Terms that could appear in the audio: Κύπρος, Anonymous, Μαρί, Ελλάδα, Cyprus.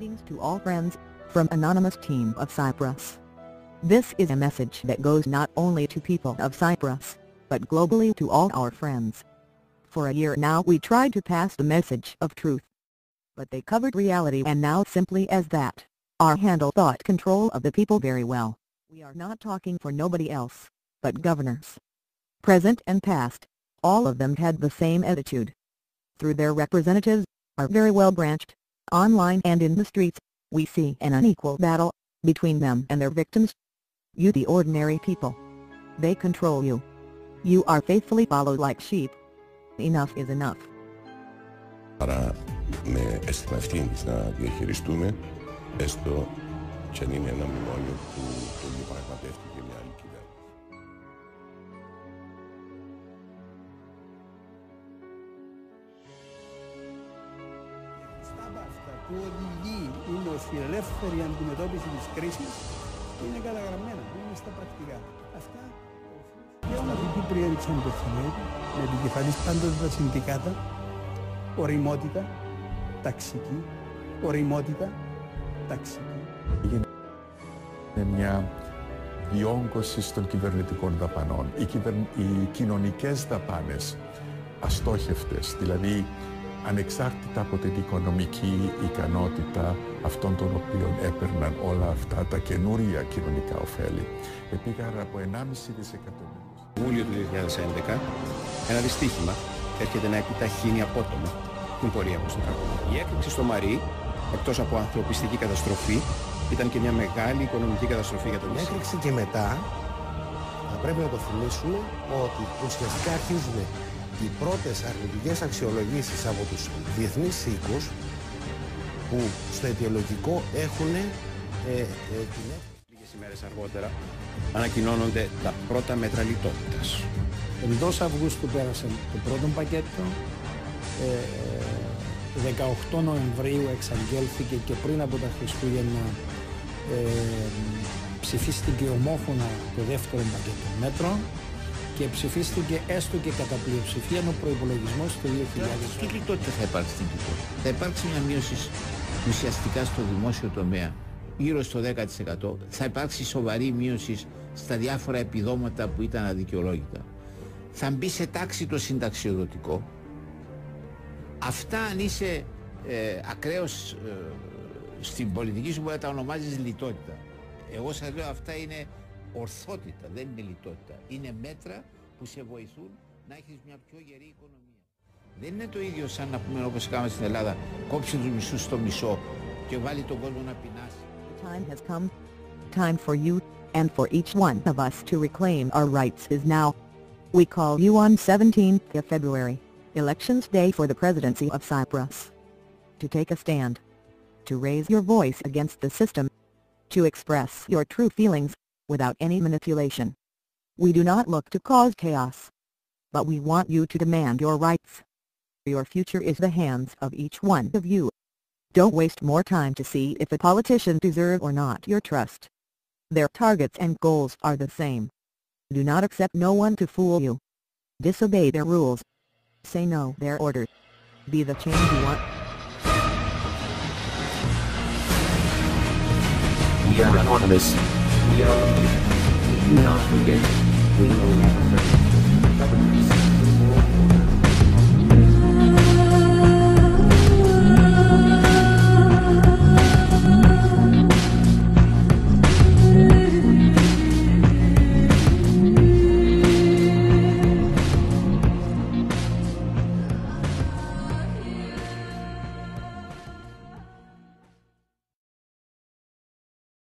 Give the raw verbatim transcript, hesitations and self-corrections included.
Greetings to all friends, from Anonymous team of Cyprus. This is a message that goes not only to people of Cyprus, but globally to all our friends. For a year now we tried to pass the message of truth. But they covered reality, and now simply as that, our handle thought control of the people very well. We are not talking for nobody else, but governors. Present and past, all of them had the same attitude. Through their representatives, are very well branched. Online and in the streets, we see an unequal battle between them and their victims. You, the ordinary people. They control you. You are faithfully followed like sheep. Enough is enough. Άρα με στην ευθύνη να διαχειριστούμε, έστω και αν είναι ένα μνημόνιο που τον διαπραγματεύτηκε και μια άλλη κυβέρνηση. Που οδηγεί όμως η ελεύθερη αντιμετώπιση της κρίσης είναι καταγραμμένα, είναι στα πρακτικά. Αυτά οφείλουν. Αυτοί που πριέριξαν το φινέδι, με επικεφαλής πάντως τα συνδικάτα, οριμότητα, ταξική, οριμότητα, ταξική. Είναι μια διόγκωση των κυβερνητικών δαπανών. Οι, κυβερ... οι κοινωνικές δαπάνες αστόχευτες, δηλαδή ανεξάρτητα από την οικονομική ικανότητα αυτών των οποίων έπαιρναν όλα αυτά τα καινούρια κοινωνικά ωφέλη, επήγαρα από ενάμιση δισεκατομμύρια. Το Ιούλιο του δύο χιλιάδες έντεκα, ένα δυστύχημα έρχεται να επιταχύνει απότομα την πορεία μας. Η έκρηξη στο Μαρί, εκτός από ανθρωπιστική καταστροφή, ήταν και μια μεγάλη οικονομική καταστροφή για τον νησί. Η έκρηξη και μετά, θα πρέπει να το θυμίσουμε ότι ουσιαστικά αρχίζουν οι πρώτες αρνητικές αξιολογήσεις από τους διεθνείς οίκους που στο αιτιολογικό έχουν ε, ε, την έκθεση. Λίγες ημέρες αργότερα ανακοινώνονται τα πρώτα μέτρα λιτότητας. Εντός Αυγούστου πέρασε το πρώτο πακέτο, ε, δεκαοκτώ Νοεμβρίου εξαγγέλθηκε και πριν από τα Χριστούγεννα ε, ψηφίστηκε ομόφωνα το δεύτερο πακέτο μέτρων και ψηφίστηκε έστω και κατά πλειοψηφία ο προϋπολογισμός του δύο χιλιάδες είκοσι. Τι λιτότητα θα υπάρξει στην Κύπρο? Θα υπάρξει μια μείωση ουσιαστικά στο δημόσιο τομέα, γύρω στο δέκα τοις εκατό. Θα υπάρξει σοβαρή μείωση στα διάφορα επιδόματα που ήταν αδικαιολόγητα. Θα μπει σε τάξη το συνταξιοδοτικό. Αυτά, αν είσαι ε, ακραίος ε, στην πολιτική σου, μπορεί να τα ονομάζεις λιτότητα. Εγώ σας λέω, αυτά είναι ορθότητα, δεν είναι λιτότητα. Είναι μέτρα που σε βοηθούν να έχεις μια πιο γερή οικονομία. Δεν είναι το ίδιο σαν να πούμε, όπως κάναμε στην Ελλάδα, κόψει τους μισούς στο μισό και βάλει τον κόσμο να πεινάσει. The time has come. Time for you and for each one of us to reclaim our rights is now. We call you on seventeenth of February, Elections Day for the Presidency of Cyprus, to take a stand, to raise your voice against the system, to express your true feelings without any manipulation. We do not look to cause chaos, but we want you to demand your rights. Your future is in the hands of each one of you. Don't waste more time to see if a politician deserves or not your trust. Their targets and goals are the same. Do not accept no one to fool you. Disobey their rules. Say no to their orders. Be the change you want. We are Anonymous. We are not forget. We will never forget.